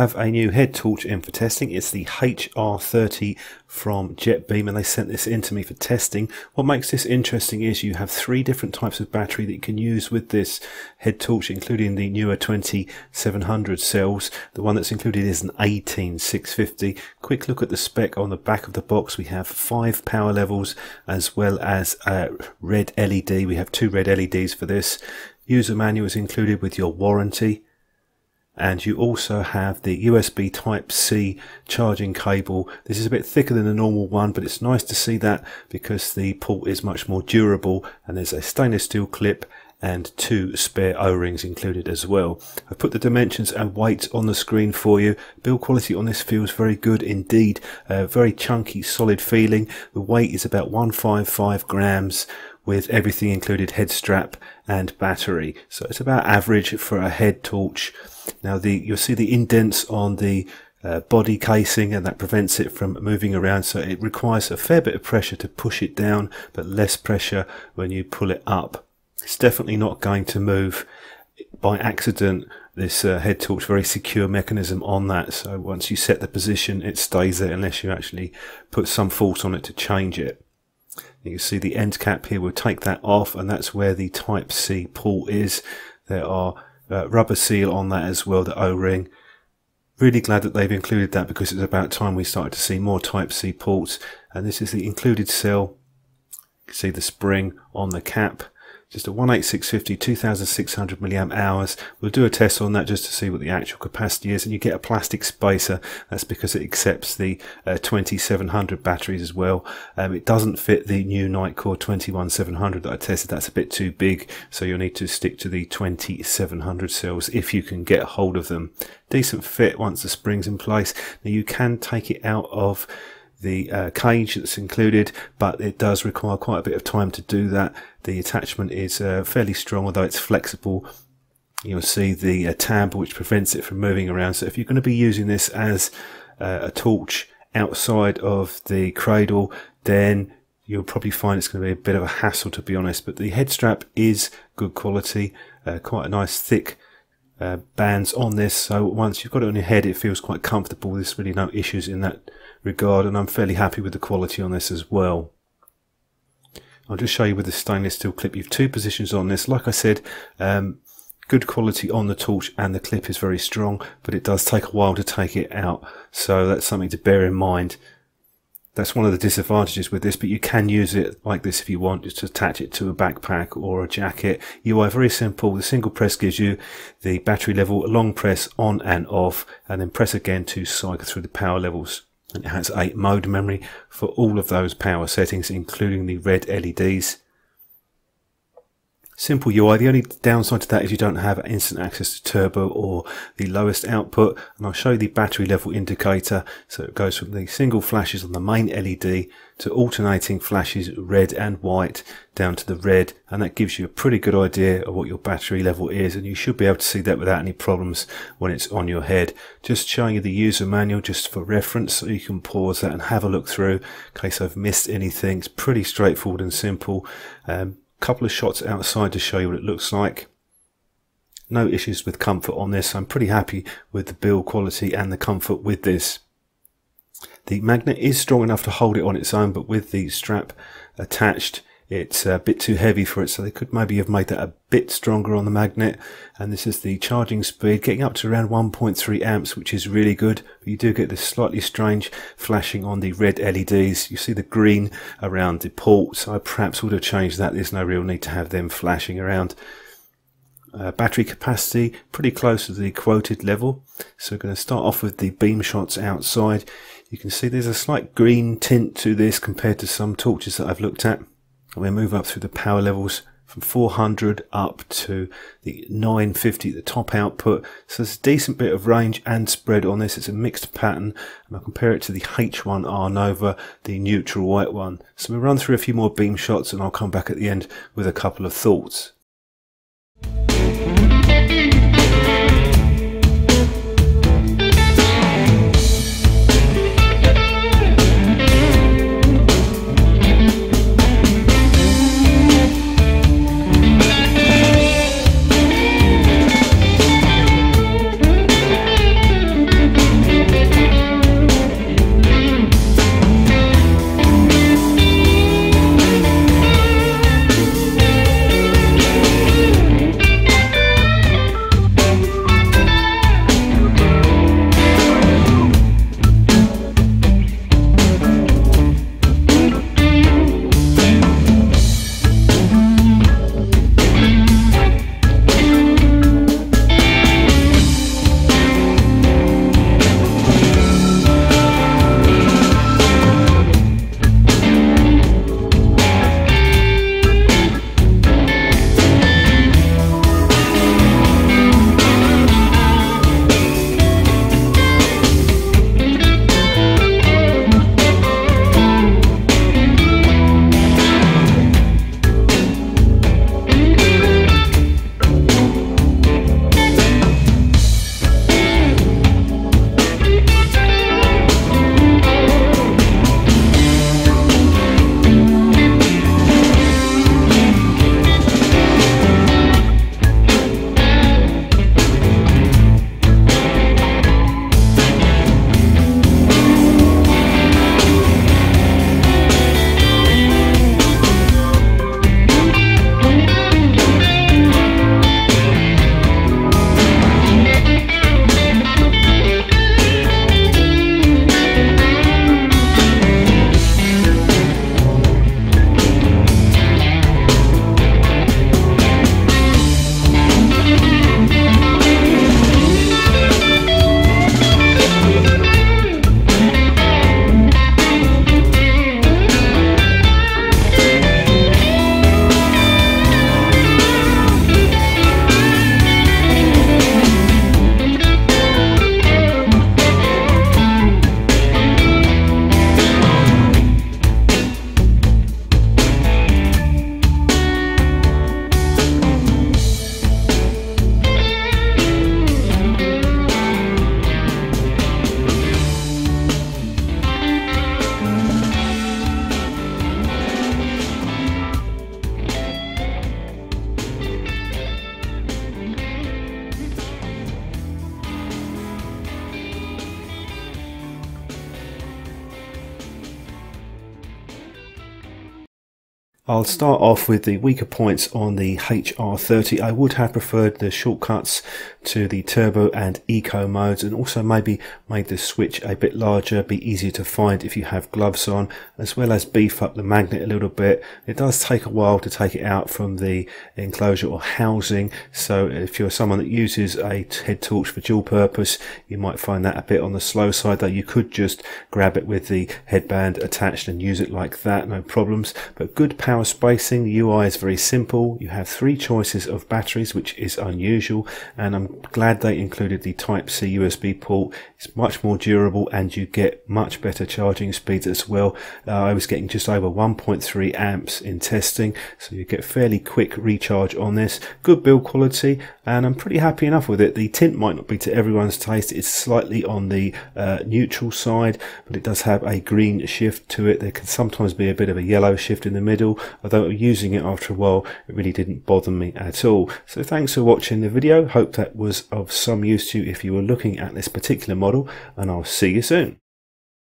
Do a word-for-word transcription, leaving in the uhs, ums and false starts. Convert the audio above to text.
have a new head torch in for testing. It's the H R thirty from Jetbeam, and they sent this in to me for testing. What makes this interesting is you have three different types of battery that you can use with this head torch, including the newer twenty-seven hundred cells. The one that's included is an eighteen six fifty. Quick look at the spec on the back of the box. We have five power levels as well as a red L E D. We have two red L E Ds for this. User manual is included with your warranty. And you also have the U S B Type C charging cable. This is a bit thicker than the normal one, but it's nice to see that because the port is much more durable, and there's a stainless steel clip and two spare O-rings included as well. I've put the dimensions and weights on the screen for you. Build quality on this feels very good indeed. Uh, very chunky, solid feeling. The weight is about one hundred fifty-five grams. With everything included, head strap and battery. So it's about average for a head torch. Now the you'll see the indents on the uh, body casing, and that prevents it from moving around, so it requires a fair bit of pressure to push it down, but less pressure when you pull it up. It's definitely not going to move by accident. This uh, head torch, very secure mechanism on that, so once you set the position it stays there unless you actually put some force on it to change it. You can see the end cap here, we'll take that off, and that's where the Type C port is. There are uh, rubber seal on that as well, the O-ring. Really glad that they've included that because it's about time we started to see more Type C ports. And this is the included cell. You can see the spring on the cap. Just a one eighty-six fifty, two thousand six hundred milliamp hours. We'll do a test on that just to see what the actual capacity is, and you get a plastic spacer. That's because it accepts the uh, twenty-seven hundred batteries as well. Um, it doesn't fit the new Nitecore twenty-one seven hundred that I tested. That's a bit too big, so you'll need to stick to the twenty-seven hundred cells if you can get hold of them. Decent fit once the spring's in place. Now you can take it out of the uh, cage that's included, but it does require quite a bit of time to do that. The attachment is uh, fairly strong, although it's flexible. You'll see the uh, tab which prevents it from moving around, so if you're going to be using this as uh, a torch outside of the cradle, then you'll probably find it's going to be a bit of a hassle, to be honest. But the head strap is good quality, uh, quite a nice thick Uh, bands on this, so once you've got it on your head it feels quite comfortable. There's really no issues in that regard, and I'm fairly happy with the quality on this as well. I'll just show you with the stainless steel clip. You've two positions on this, like I said. Um, good quality on the torch, and the clip is very strong, but it does take a while to take it out, so that's something to bear in mind. That's one of the disadvantages with this, but you can use it like this if you want, just to attach it to a backpack or a jacket. U I very simple. The single press gives you the battery level, long press on and off, and then press again to cycle through the power levels. And it has eight mode memory for all of those power settings, including the red L E Ds. Simple U I. The only downside to that is you don't have instant access to turbo or the lowest output, and I'll show you the battery level indicator. So it goes from the single flashes on the main L E D to alternating flashes, red and white, down to the red, and that gives you a pretty good idea of what your battery level is, and you should be able to see that without any problems when it's on your head. Just showing you the user manual just for reference, so you can pause that and have a look through in case I've missed anything. It's pretty straightforward and simple. Um, Couple of shots outside to show you what it looks like. No issues with comfort on this. I'm pretty happy with the build quality and the comfort with this. The magnet is strong enough to hold it on its own, but with the strap attached it's a bit too heavy for it, so they could maybe have made that a bit stronger on the magnet. And this is the charging speed, getting up to around one point three amps, which is really good, but you do get this slightly strange flashing on the red L E Ds. You see the green around the port, so I perhaps would have changed that. There's no real need to have them flashing around. Uh, battery capacity pretty close to the quoted level, so we're going to start off with the beam shots outside. You can see there's a slight green tint to this compared to some torches that I've looked at. And we move up through the power levels from four hundred up to the nine fifty, the top output. So there's a decent bit of range and spread on this. It's a mixed pattern, and I'll compare it to the H one R Nova, the neutral white one. So we'll run through a few more beam shots, and I'll come back at the end with a couple of thoughts. I'll start off with the weaker points on the H R thirty. I would have preferred the shortcuts to the turbo and eco modes, and also maybe made the switch a bit larger, be easier to find if you have gloves on, as well as beef up the magnet a little bit. It does take a while to take it out from the enclosure or housing, so if you're someone that uses a head torch for dual purpose, you might find that a bit on the slow side, though you could just grab it with the headband attached and use it like that, no problems. But good power spacing. The U I is very simple. You have three choices of batteries, which is unusual, and I'm glad they included the Type C U S B port. It's much more durable and you get much better charging speeds as well. uh, I was getting just over one point three amps in testing, so you get fairly quick recharge on this. Good build quality, and I'm pretty happy enough with it. The tint might not be to everyone's taste. It's slightly on the uh, neutral side, but it does have a green shift to it. There can sometimes be a bit of a yellow shift in the middle, although using it after a while, it really didn't bother me at all. So thanks for watching the video. Hope that was of some use to you if you were looking at this particular model, and I'll see you soon.